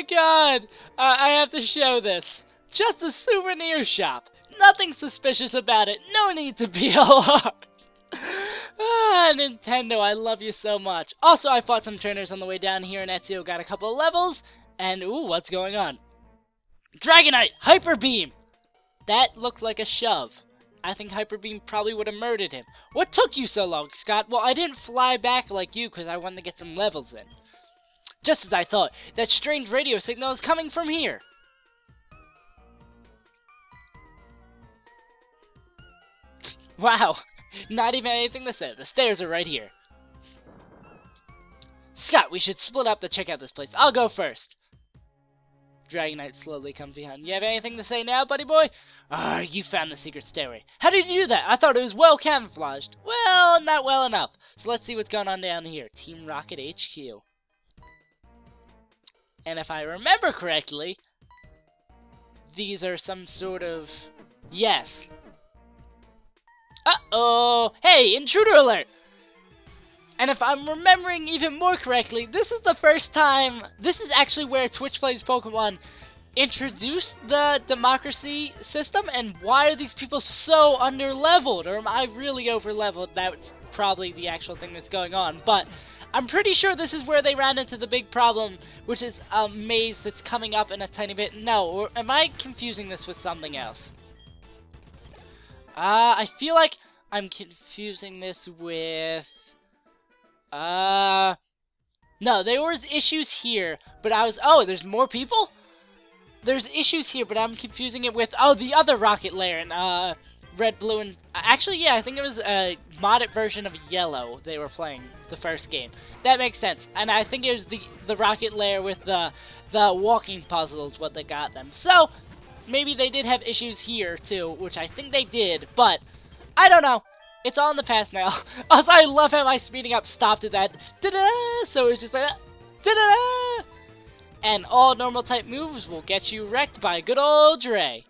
my god! I have to show this. Just a souvenir shop. Nothing suspicious about it. No need to be alarmed. Ah, Nintendo, I love you so much. Also, I fought some trainers on the way down here, and Ezio got a couple of levels. And, ooh, what's going on? Dragonite! Hyper Beam! That looked like a shove. I think Hyper Beam probably would have murdered him. What took you so long, Scott? Well, I didn't fly back like you because I wanted to get some levels in. Just as I thought, that strange radio signal is coming from here. Wow, not even anything to say. The stairs are right here. Scott, we should split up to check out this place. I'll go first. Dragonite slowly comes behind. You have anything to say now, buddy boy? Ah, you found the secret stairway. How did you do that? I thought it was well camouflaged. Well, not well enough. So let's see what's going on down here. Team Rocket HQ. And if I remember correctly, these are some sort of... Yes. Uh-oh. Hey, intruder alert! And if I'm remembering even more correctly, this is the first time... This is actually where Twitch Plays Pokemon introduced the democracy system, and why are these people so underleveled? Or am I really overleveled? That's probably the actual thing that's going on, but... I'm pretty sure this is where they ran into the big problem, which is a maze that's coming up in a tiny bit. No, or am I confusing this with something else? I feel like I'm confusing this with... No, there was issues here, but I was... Oh, there's more people? There's issues here, but I'm confusing it with... Oh, the other rocket layer and, Red, Blue, and... Actually, yeah, I think it was a modded version of Yellow they were playing the first game. That makes sense. And I think it was the rocket layer with the walking puzzles what they got them. So, maybe they did have issues here, too, which I think they did, but I don't know. It's all in the past now. Also, I love how my speeding up stopped at that. Da-da! So it was just like that. Da-da! And all normal type moves will get you wrecked by good old Dre.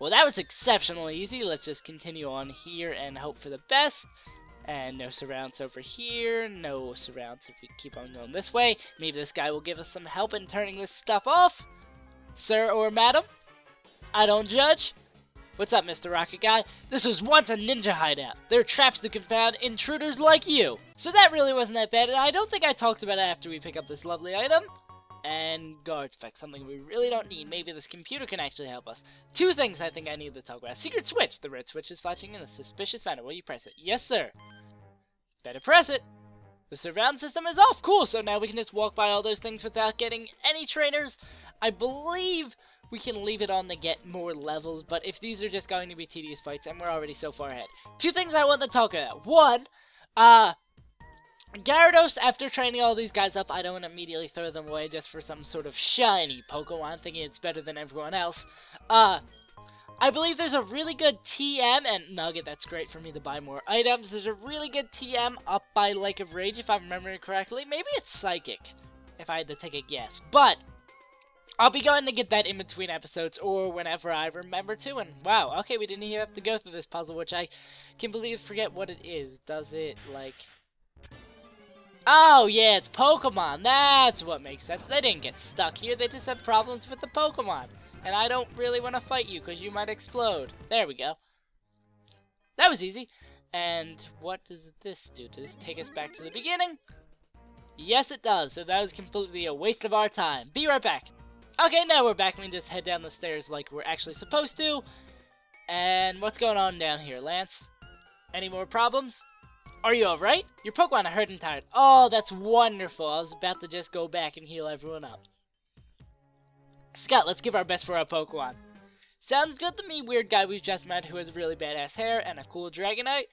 Well, that was exceptionally easy. Let's just continue on here and hope for the best. And no surrounds over here. No surrounds if we keep on going this way. Maybe this guy will give us some help in turning this stuff off. Sir or madam, I don't judge. What's up, Mr. Rocket Guy? This was once a ninja hideout. There are traps to confound intruders like you. So that really wasn't that bad, and I don't think I talked about it after we pick up this lovely item. And guards effect, something we really don't need. Maybe this computer can actually help us. Two things I think I need to talk about. Secret switch. The red switch is flashing in a suspicious manner. Will you press it? Yes, sir. Better press it. The surround system is off. Cool, so now we can just walk by all those things without getting any trainers. I believe we can leave it on to get more levels, but if these are just going to be tedious fights, and we're already so far ahead. Two things I want to talk about. One, Gyarados, after training all these guys up, I don't immediately throw them away just for some sort of shiny Pokemon, thinking it's better than everyone else. I believe there's a really good TM, and Nugget, that's great for me to buy more items. There's a really good TM up by Lake of Rage, if I'm remembering correctly. Maybe it's Psychic, if I had to take a guess. But, I'll be going to get that in between episodes, or whenever I remember to, and wow, okay, we didn't even have to go through this puzzle, which I can believe forget what it is. Does it, like... Oh, yeah, it's Pokemon. That's what makes sense. They didn't get stuck here. They just had problems with the Pokemon. And I don't really want to fight you because you might explode. There we go. That was easy. And what does this do? Does this take us back to the beginning? Yes, it does. So that was completely a waste of our time. Be right back. Okay, now we're back. We just head down the stairs like we're actually supposed to. And what's going on down here, Lance? Any more problems? Are you alright? Your Pokemon are hurt and tired. Oh, that's wonderful. I was about to just go back and heal everyone up. Scott, let's give our best for our Pokemon. Sounds good to me, weird guy we've just met who has really badass hair and a cool Dragonite.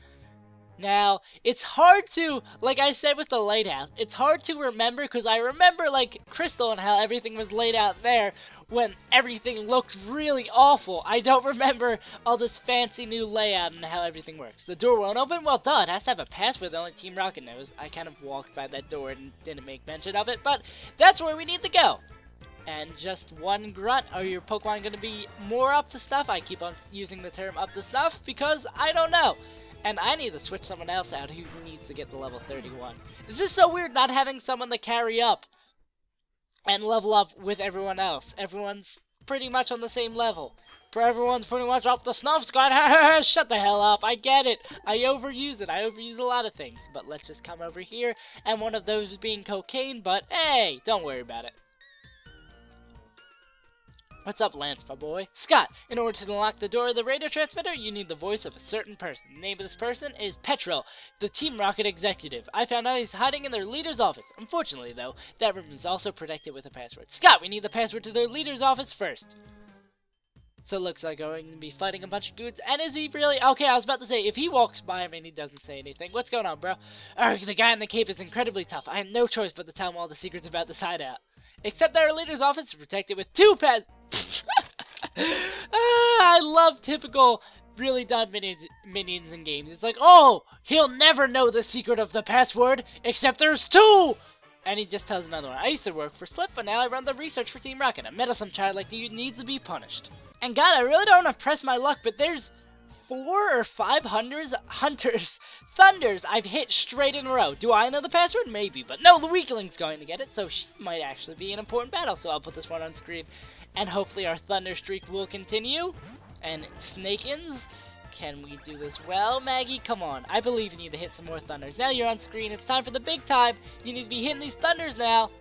Now, it's hard to, like I said with the lighthouse, it's hard to remember because I remember, like, Crystal and how everything was laid out there when everything looked really awful. I don't remember all this fancy new layout and how everything works. The door won't open? Well, duh, it has to have a password that only Team Rocket knows. I kind of walked by that door and didn't make mention of it, but that's where we need to go. And just one grunt. Are your Pokemon going to be more up to stuff? I keep on using the term up to stuff because I don't know. And I need to switch someone else out who needs to get to level 31. It's just so weird not having someone to carry up and level up with everyone else. Everyone's pretty much on the same level. Everyone's pretty much off the snuff, Scott. Shut the hell up. I get it. I overuse it. I overuse a lot of things. But let's just come over here, and one of those is being cocaine, but hey, don't worry about it. What's up, Lance, my boy? Scott, in order to unlock the door of the radio transmitter, you need the voice of a certain person. The name of this person is Petrel, the Team Rocket executive. I found out he's hiding in their leader's office. Unfortunately, though, that room is also protected with a password. Scott, we need the password to their leader's office first. So it looks like we're going to be fighting a bunch of goods. And is he really? Okay, I was about to say, if he walks by him and he doesn't say anything, what's going on, bro? Alright, the guy in the cape is incredibly tough. I had no choice but to tell him all the secrets about this hideout. Except that our leader's office is protected with two pets. I love typical, really dumb minions in games. It's like, oh, he'll never know the secret of the password, except there's two! And he just tells another one. I used to work for Slip, but now I run the research for Team Rocket. A meddlesome child like you needs to be punished. And God, I really don't impress my luck, but there's 4 or 5 thunders I've hit straight in a row. Do I know the password? Maybe, but no, the weakling's going to get it, so she might actually be an important battle. So I'll put this one on screen, and hopefully our thunder streak will continue. And Snakeins, can we do this well? Maggie, come on. I believe in you to hit some more thunders. Now you're on screen. It's time for the big time. You need to be hitting these thunders now.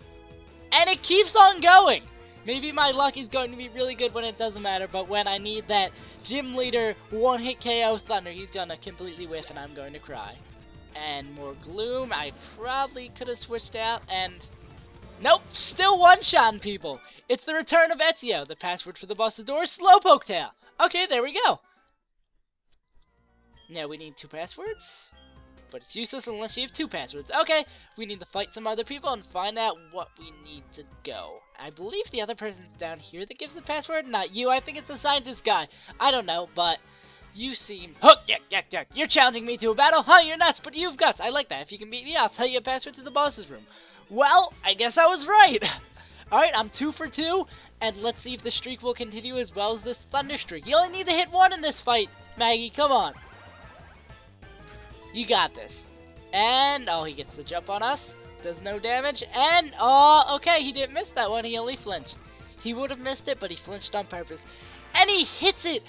And it keeps on going. Maybe my luck is going to be really good when it doesn't matter, but when I need that gym leader one-hit KO thunder, he's going to completely whiff and I'm going to cry. And more gloom. I probably could have switched out and... nope! Still one-shotting people! It's the return of Ezio. The password for the boss's door is Slowpoke Tail. Okay, there we go. Now we need 2 passwords, but it's useless unless you have 2 passwords. Okay, we need to fight some other people and find out what we need to go. I believe the other person's down here that gives the password, not you. I think it's the scientist guy. I don't know, but you seem... oh, yuck, yuck, yuck. You're challenging me to a battle? Huh, you're nuts, but you've guts. I like that. If you can beat me, I'll tell you a password to the boss's room. Well, I guess I was right. Alright, I'm 2 for 2, and let's see if the streak will continue as well as this thunder streak. You only need to hit 1 in this fight, Maggie. Come on. You got this. And, oh, he gets the jump on us. Does no damage. And, oh, okay, he didn't miss that one. He only flinched. He would have missed it, but he flinched on purpose. And he hits it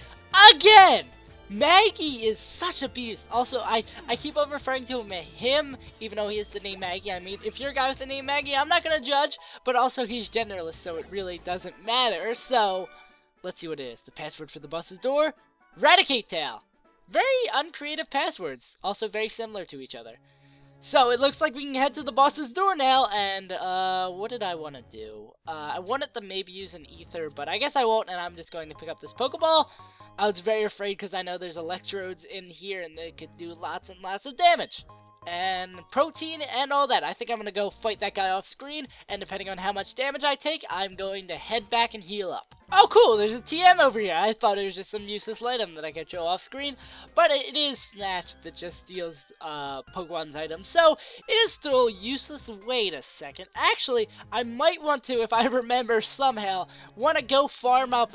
again! Maggie is such a beast. Also, I keep on referring to him as him, even though he is the name Maggie. I mean, if you're a guy with the name Maggie, I'm not going to judge. But also, he's genderless, so it really doesn't matter. So, let's see what it is. The password for the boss's door? Raticate Tail. Very uncreative passwords, also very similar to each other. So it looks like we can head to the boss's door now, and what did I want to do? I wanted to maybe use an ether, but I guess I won't, and I'm just going to pick up this Pokeball. I was very afraid because I know there's electrodes in here, and they could do lots and lots of damage. And protein and all that. I think I'm going to go fight that guy off screen, and depending on how much damage I take, I'm going to head back and heal up. Oh cool, there's a TM over here. I thought it was just some useless item that I could show off screen, but it is Snatch that just steals Pokemon's items, so it is still useless. Wait a second, actually, I might want to, if I remember somehow, want to go farm up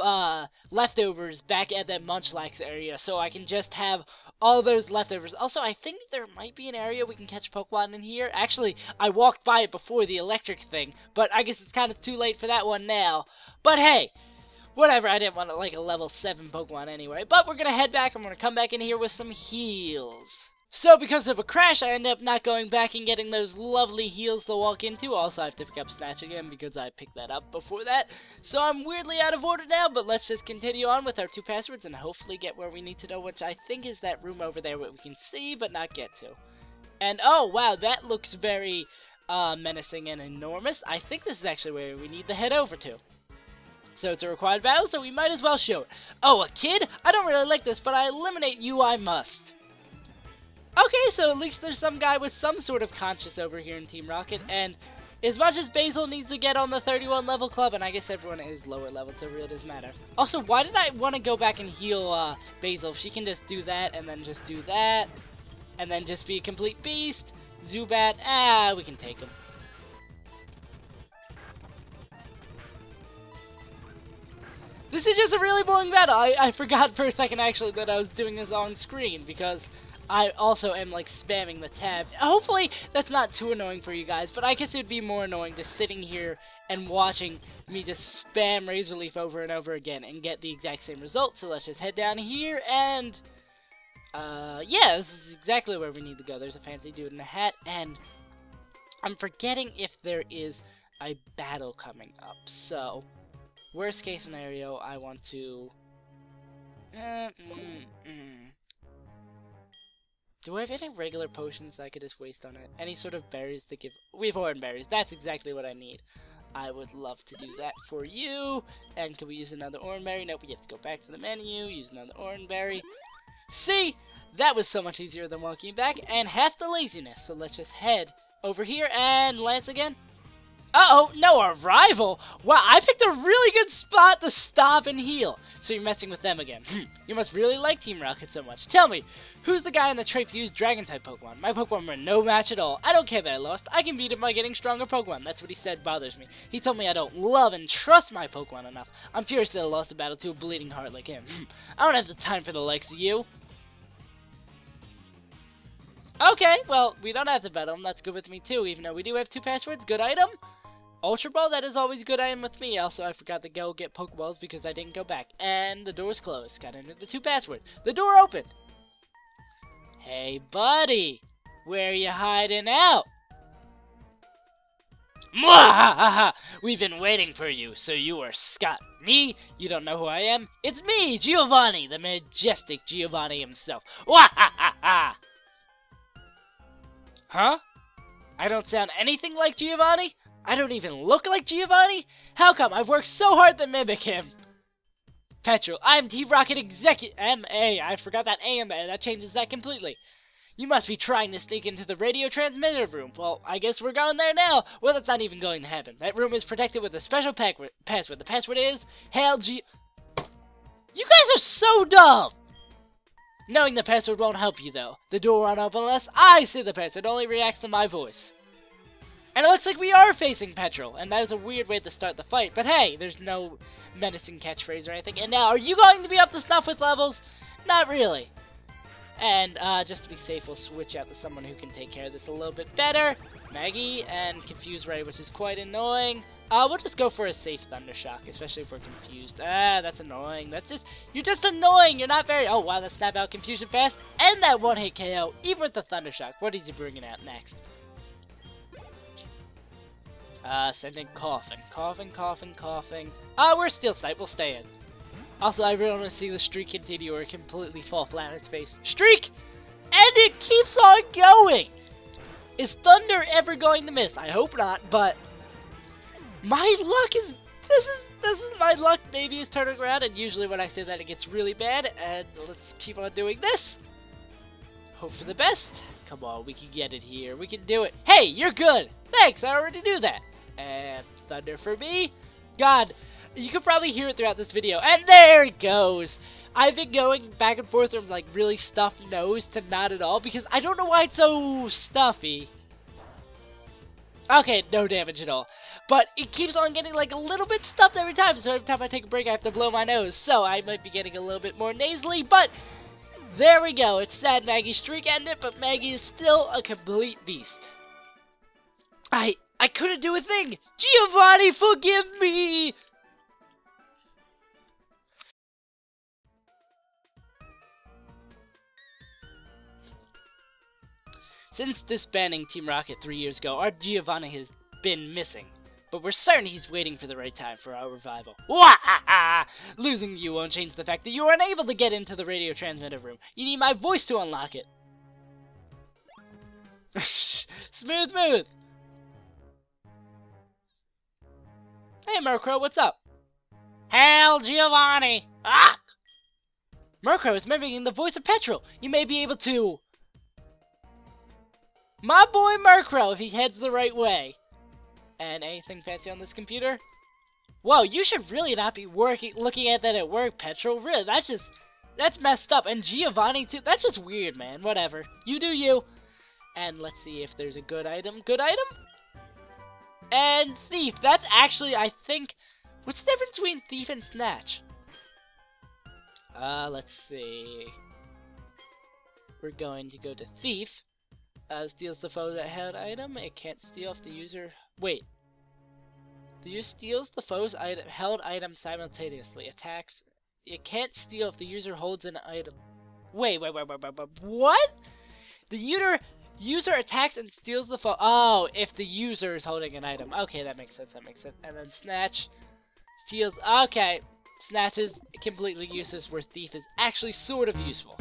leftovers back at that Munchlax area so I can just have all those leftovers. Also, I think there might be an area we can catch Pokemon in here. Actually, I walked by it before the electric thing, but I guess it's kind of too late for that one now. But hey, whatever. I didn't want like a level 7 Pokemon anyway. But we're going to head back. I'm going to come back in here with some heals. So because of a crash, I end up not going back and getting those lovely heals to walk into. Also, I have to pick up Snatch again because I picked that up before that. So I'm weirdly out of order now, but let's just continue on with our 2 passwords and hopefully get where we need to go, which I think is that room over there that we can see but not get to. And oh, wow, that looks very menacing and enormous. I think this is actually where we need to head over to. So it's a required battle, so we might as well show it. Oh, a kid? I don't really like this, but I eliminate you, I must. Okay, so at least there's some guy with some sort of conscience over here in Team Rocket, and as much as Basil needs to get on the 31 level club, and I guess everyone is lower level, so it really doesn't matter. Also, why did I want to go back and heal Basil? If she can just do that, and then just do that, and then just be a complete beast. Zubat, we can take him. This is just a really boring battle. I forgot for a second, actually, that I was doing this on screen, because I also am like spamming the tab. Hopefully that's not too annoying for you guys, but I guess it would be more annoying just sitting here and watching me just spam Razor Leaf over and over again and get the exact same result. So let's just head down here and yeah, this is exactly where we need to go. There's a fancy dude in a hat, and I'm forgetting if there is a battle coming up. So worst case scenario, I want to do I have any regular potions that I could just waste on it? Any sort of berries to give? We have orange berries. That's exactly what I need. I would love to do that for you. And can we use another orange berry? Nope, we have to go back to the menu, use another orange berry. See? That was so much easier than walking back, and half the laziness. So let's just head over here and Lance again. Uh-oh, no, our rival! Wow, I picked a really good spot to stop and heal. So you're messing with them again. You must really like Team Rocket so much. Tell me, who's the guy in the trip who used Dragon-type Pokemon? My Pokemon were no match at all. I don't care that I lost. I can beat him by getting stronger Pokemon. That's what he said bothers me. He told me I don't love and trust my Pokemon enough. I'm furious that I lost the battle to a bleeding heart like him. I don't have the time for the likes of you. Okay, well, we don't have to battle him. That's good with me too, even though we do have two passwords. Good item. Ultra Ball, that is always a good item with me. Also, I forgot to go get Pokeballs because I didn't go back. And the door's closed. Got into the two passwords. The door opened. Hey, buddy. Where you hiding out? Mwahaha! We've been waiting for you, so you are Scott. Me? You don't know who I am? It's me, Giovanni, the majestic Giovanni himself. Wahahaha! Huh? I don't sound anything like Giovanni? I don't even look like Giovanni? How come? I've worked so hard to mimic him. Petrel, I'm Team Rocket Executive M.A. I forgot that A.M. That changes that completely. You must be trying to sneak into the radio transmitter room. Well, I guess we're going there now. Well, that's not even going to happen. That room is protected with a special password. The password is... Hail G... You guys are so dumb! Knowing the password won't help you, though. The door won't open unless I see the password. It only reacts to my voice. And it looks like we are facing Petrel, and that is a weird way to start the fight, but hey, there's no menacing catchphrase or anything. And now, are you going to be up to snuff with levels? Not really. And, just to be safe, we'll switch out to someone who can take care of this a little bit better. Maggie and Confused Ray, which is quite annoying. We'll just go for a safe Thundershock, especially if we're confused. Ah, that's annoying. You're just annoying. You're not very... Oh, wow, that snap out Confusion fast, and that one-hit KO, even with the Thundershock. What is he bringing out next? Sending coughing. We're Steel Type, we'll stay in. Also, I really want to see the streak continue or completely fall flat in space. Streak! And it keeps on going! Is Thunder ever going to miss? I hope not, but... My luck is... This is my luck, baby, is turning around, and usually when I say that it gets really bad, and let's keep on doing this. Hope for the best. Come on, we can get it here. We can do it. Hey, you're good! Thanks, I already knew that. And Thunder for me. God, you could probably hear it throughout this video. And there it goes. I've been going back and forth from like really stuffed nose to not at all because I don't know why it's so stuffy. Okay, no damage at all. But it keeps on getting like a little bit stuffed every time. So every time I take a break, I have to blow my nose. So I might be getting a little bit more nasally, but... There we go. It's sad Maggie's streak ended, but Maggie is still a complete beast. I couldn't do a thing! Giovanni, forgive me! Since disbanding Team Rocket 3 years ago, our Giovanni has been missing. But we're certain he's waiting for the right time for our revival. Wahaha! Losing you won't change the fact that you are unable to get into the radio transmitter room. You need my voice to unlock it. Smooth. Hey, Murkrow, what's up? Hail, Giovanni! Ah! Murkrow is mimicking the voice of Petrel. You may be able to... My boy Murkrow, if he heads the right way. And anything fancy on this computer? Whoa, you should really not be looking at that at work, Petrel. Really, that's messed up. And Giovanni, too. That's just weird, man. Whatever. You do you. And let's see if there's a good item. Good item? And Thief, that's actually, I think, what's the difference between Thief and Snatch? Let's see. We're going to go to Thief. Steals the foe that had item. It can't steal if the user... Wait. The user steals the foe's item, held item simultaneously. Attacks. It can't steal if the user holds an item. Wait. What? The user attacks and steals the foe. Oh, if the user is holding an item. Okay, that makes sense. And then Snatch. Steals. Okay. Snatch is completely useless, where Thief is actually sort of useful.